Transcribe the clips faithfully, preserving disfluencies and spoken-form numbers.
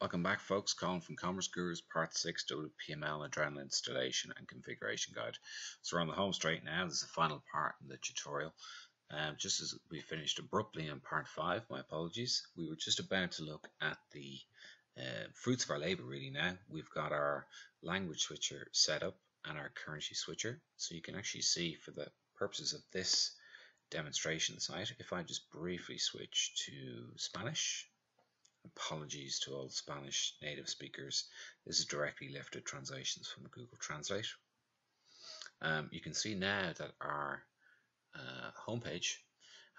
Welcome back, folks. Colin from Commerce Gurus, Part six, W P M L Adrenalin Installation and Configuration Guide. So we're on the home straight now. This is the final part in the tutorial. Um, just as we finished abruptly in Part five, my apologies, we were just about to look at the uh, fruits of our labour really now. We've got our language switcher set up and our currency switcher. So you can actually see, for the purposes of this demonstration site, if I just briefly switch to Spanish, apologies to all Spanish native speakers, this is directly lifted translations from Google Translate. Um, you can see now that our uh, homepage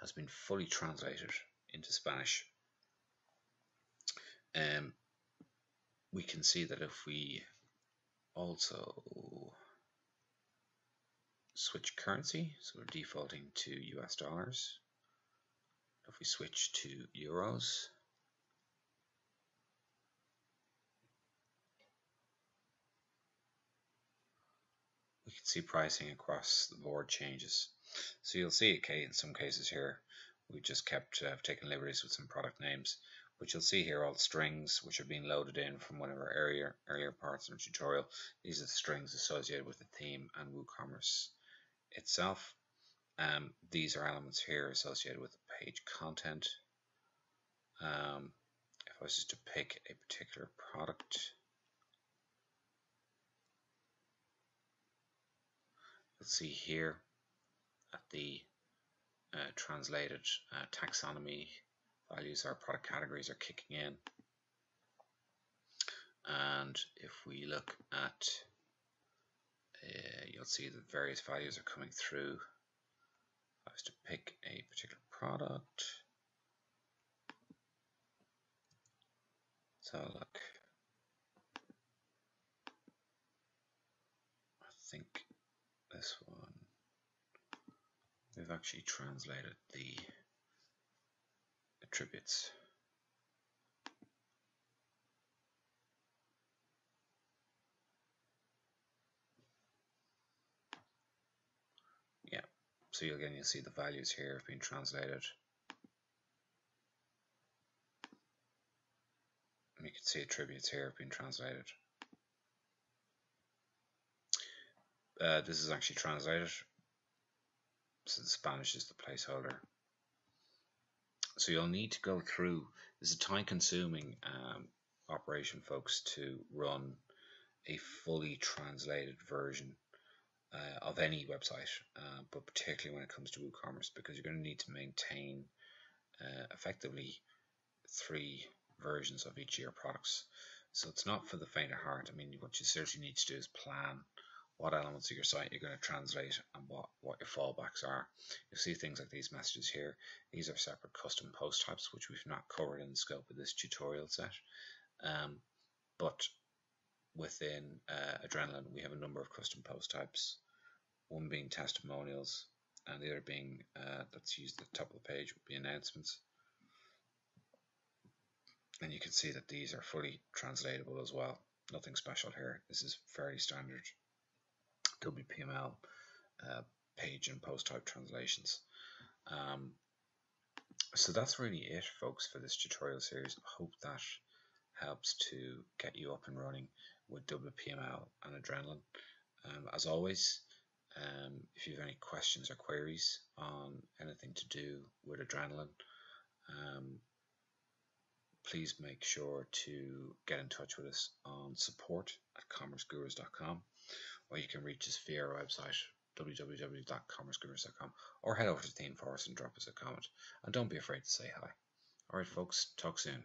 has been fully translated into Spanish. Um, we can see that if we also switch currency, so we're defaulting to U S dollars. If we switch to euros, we can see pricing across the board changes. So you'll see, okay, in some cases here, we just kept uh, taking liberties with some product names, which you'll see here, all strings which are being loaded in from one of our earlier, earlier parts in our tutorial. These are the strings associated with the theme and WooCommerce itself. Um, these are elements here associated with the page content. Um, if I was just to pick a particular product, you'll see here at the uh, translated uh, taxonomy values, our product categories are kicking in. And if we look at, uh, you'll see the various values are coming through. If I was to pick a particular product, so look, I think this one, we've actually translated the attributes. Yeah, so again, you'll see the values here have been translated. And you can see attributes here have been translated. Uh, this is actually translated, so the Spanish is the placeholder. So you'll need to go through, this is a time consuming um, operation, folks, to run a fully translated version uh, of any website, uh, but particularly when it comes to WooCommerce, because you're going to need to maintain uh, effectively three versions of each of your products. So it's not for the faint of heart. I mean, what you certainly need to do is plan what elements of your site you're going to translate and what, what your fallbacks are. You'll see things like these messages here. These are separate custom post types, which we've not covered in the scope of this tutorial set. Um, but within uh, Adrenalin, we have a number of custom post types, one being testimonials and the other being, uh, that's used at the top of the page, would be announcements. And you can see that these are fully translatable as well. Nothing special here. This is fairly standard W P M L uh, page and post type translations. Um, so that's really it, folks, for this tutorial series. I hope that helps to get you up and running with W P M L and Adrenalin. Um, as always, um, if you have any questions or queries on anything to do with Adrenalin, um, please make sure to get in touch with us on support at commerce gurus dot com. Or you can reach us via our website, w w w dot commerce gurus dot com, or head over to ThemeForest and drop us a comment. And don't be afraid to say hi. Alright, folks, talk soon.